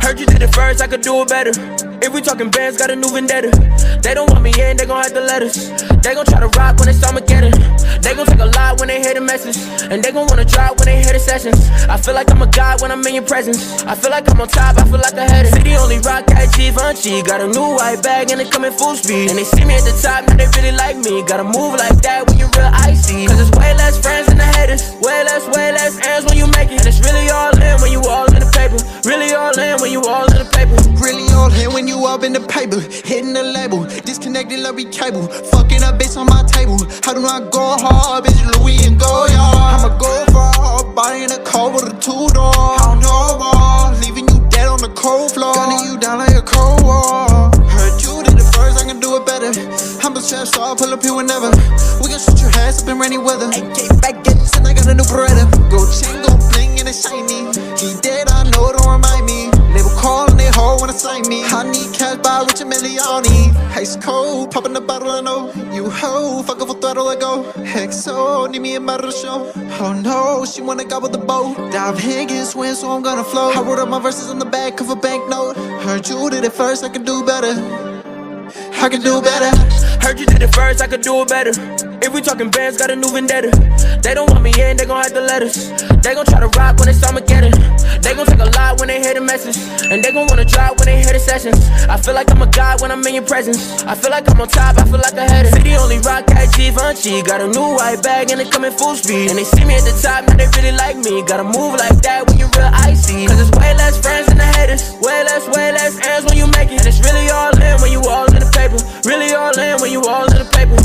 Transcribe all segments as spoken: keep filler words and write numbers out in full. Heard you did it first, I could do it better. If we talking bands, got a new vendetta. They don't want me in, they gon' have to let us. They gon' try to rock when they saw me get it. They gon' take a lot when they hear the message. And they gon' wanna drop when they hear the sessions. I feel like I'm a god when I'm in your presence. I feel like I'm on top, I feel like I had it. City only rock at Givenchy. Got a new white bag and it coming full speed. And they see me at the top, now they really like me. Gotta move like that when you're real icy. Cause it's way less friends than the haters. Way less, way less ends when you make it. And it's really all in when you all in the paper. Really all in when you all in the paper. Really all in when you up in the paper, hitting the label, disconnected every cable, fucking a bitch on my table. How do I go hard, bitch? Louis and Goya. I'ma go far, buying a car with a two door. I don't know all, leaving you dead on the cold floor, gunning you down like a cold war. Heard you did it first, I can do it better. I'm a chef, so I'll pull up here whenever. We can shoot your ass up in rainy weather. A K back in, and I got a new Beretta. Go chain, go bling, and it's shiny. He dead, I know, don't remind me. Label calling they hoe wanna sign me. I need cash by Richard Milioni. Ice cold, popping the bottle, I know. You hoe, fuck up a throttle, I go. Hexo, need me a bottle to show. Oh no, she wanna go with the boat. Dive Higgins win, so I'm gonna float. I wrote up my verses on the back of a banknote. Heard you did it first, I can do better. I can do better. Heard you did it first, I could do it better. If we talking bands, got a new vendetta. They don't want me in, they gon' have to let us. They gon' try to rock when they saw me get it. They gon' take a lot when they hear the message. And they gon' wanna drop when they hear the sessions. I feel like I'm a god when I'm in your presence. I feel like I'm on top, I feel like I had it. City only rock at Givenchy. Got a new white bag and it coming full speed. And they see me at the top, now they really like me. Gotta move like that when you're real icy. Cause it's way less friends than the haters. Way less, way less ends when you make it. And it's really all in when you all in the paper. Really all in when you all in the paper.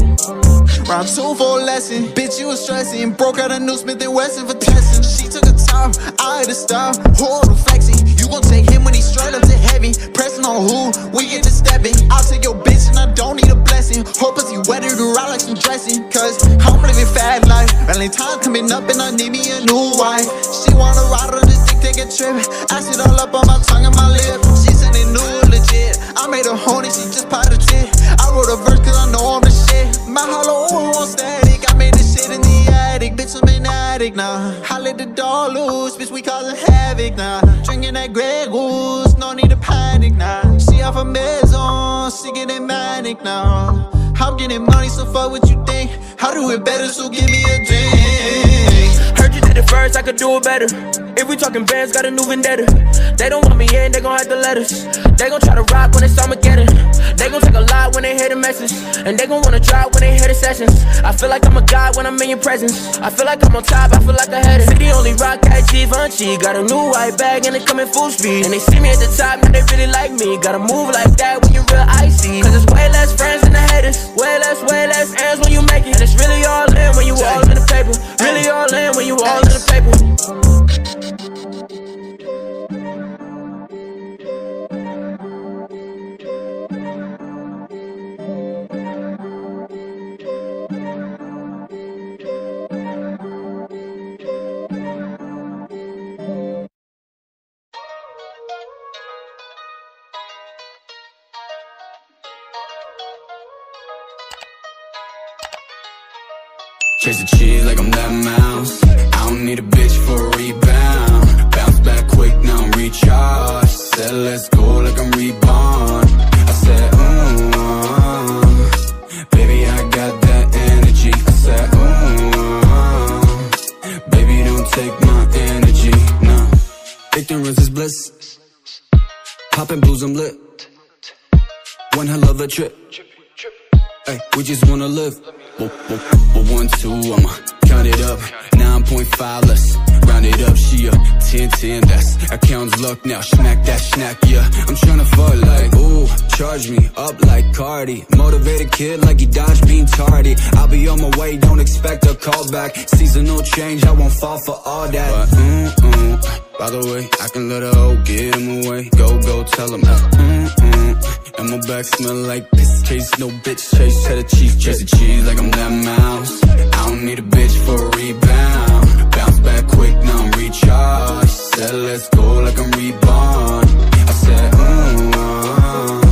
Round two for a lesson, bitch you was stressing. Broke out a new Smith and Wesson for testing. She took a time, I had a style, horrible flexing. You gon' take him when he straight up to heaven. Pressing on who, we get to stepping. I'll take your bitch and I don't need a blessing. Hope pussy wetter to ride like some dressing. Cause I'm living fat life, Valentine's coming up and I need me a new wife. She wanna ride on this dick, take a trip. Acid all up on my tongue and my lip. She sending new legit, I made her horny, she just popped a tit. I wrote a verse cause I know I'm the shit. My hollow on static, I made this shit in the attic. Bitch, I'm an addict now. I let the door loose, bitch, we causing havoc now. Drinking that Grey Goose, no need to panic now. She off a maison, she getting manic now. I'm getting money, so fuck what you think. I do it better, so give me a drink. Heard you did it first, I could do it better. If we talking bands, got a new vendetta. They don't want me in, they gon' have to let us. They gon' try to rock when they saw me get it. They gon' take a lot when they hear the message. And they gon' wanna drop when they hear the sessions. I feel like I'm a god when I'm in your presence. I feel like I'm on top, I feel like I had it. City only rock at Givenchy. Got a new white bag and it coming full speed. And they see me at the top, now they really like me. Gotta move like that when you're real icy. Cause it's way less friends than the haters. Way less, way less ends when you make it. And it's really all in when you all in the paper. Really all in when you all in the paper. Chase the cheese like I'm that mouse. I don't need a bitch for a rebound. Bounce back quick, now I'm recharged. Said let's go like I'm reborn. I said, ooh, uh, baby, I got that energy. I said, ooh, uh, baby, don't take my energy, nah. Ignorance is bliss. Poppin' blues, I'm lit. One hell of a trip. Ay, we just wanna live. But one, two, I'ma count it up. Nine point five, let's round it up. She a ten ten, that's account's luck now. Smack that snack, yeah. I'm tryna fuck like, ooh, charge me up like Cardi. Motivated kid like he dodged being tardy. I'll be on my way, don't expect a call back. Seasonal change, I won't fall for all that. But, mm, mm, by the way, I can let her hoe get him away. Go, go, tell him, mm, mm. And my back smell like piss. Chase no bitch, chase cheddar cheese. Chase the cheese like I'm that mouse. I don't need a bitch for a rebound. Bounce back quick, now I'm recharged. Said let's go like I'm reborn. I said, mm-hmm.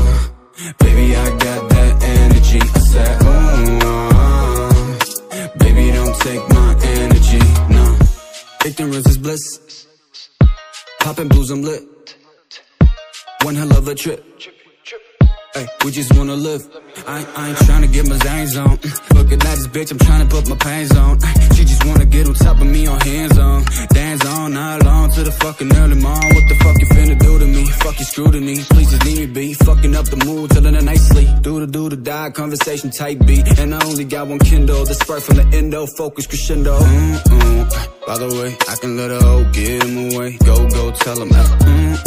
trip. Ay, we just wanna live. I, I ain't tryna get my zangs on. Look at this bitch, I'm tryna put my pants on. She just wanna get on top of me on hands on. Dance on, not long to the fucking early morn. What the fuck you finna do to me? Fuck your scrutiny, please just leave me be. Fucking up the mood till in a night's sleep. Do the do the die, conversation type beat. And I only got one Kindle, the spark from the endo, focus crescendo. Mm-mm. By the way, I can let a hoe get him away. Go, go, tell him. Mm-mm.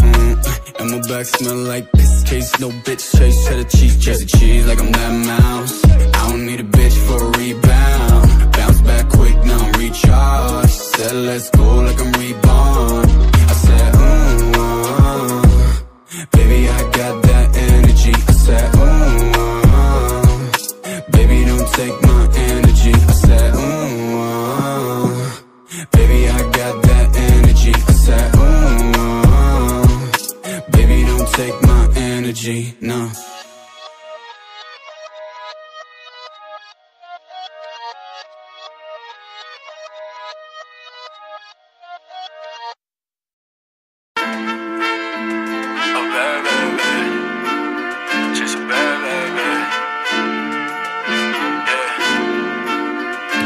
And my back smell like piss case, no bitch chase. Cheddar cheese, chase the cheese like I'm that mouse. I don't need a bitch for a rebound. Bounce back quick, now I'm recharged. Said let's go like I'm reborn. I said, ooh, uh, baby, I got that energy. I said, ooh, uh, baby, don't take my energy. I said, ooh, uh, baby, I got that energy. I said, ooh, uh, baby, don't take my energy, no.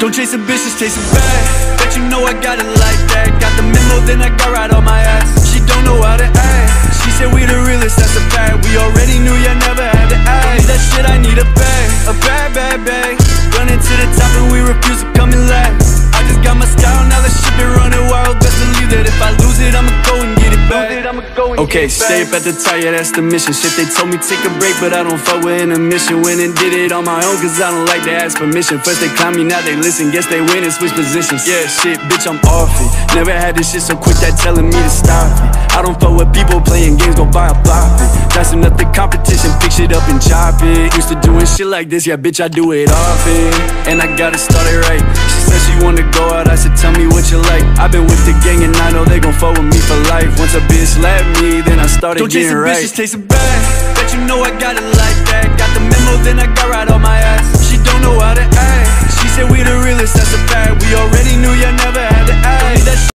Don't chase a bitch, just chase a bag. But you know I got it like that. Got the memo, then I got right on my ass. She don't know how to act. She said we the realest, that's a fact. We already knew you never had to act. That shit, I need a bag, a bag, bag, bag. Running to the top and we refuse to come in last. I just got my style, now that shit been running wild. Best believe that if I lose it, I'ma go and get it back. Okay, stay up at the tire, that's the mission. Shit, they told me take a break, but I don't fuck with intermission. Went and did it on my own, cause I don't like to ask permission. First they climb me, now they listen. Guess they win and switch positions. Yeah, shit, bitch, I'm off it. Never had this shit so quick, that telling me to stop it. I don't fuck with people playing games, go buy a block it. Dicing up the competition, pick shit up and chop it. Used to doing shit like this, yeah, bitch, I do it often. And I gotta start it right. She said she wanna go out, I said tell me what you like. I've been with the gang and I know they gon' fuck with me for life. Once a bitch left me, then I started getting right. Don't chase a bitch, just taste a bag. Bet you know I got it like that. Got the memo, then I got right on my ass. She don't know how to act. She said we the realest, that's a fact. We already knew you never had to act.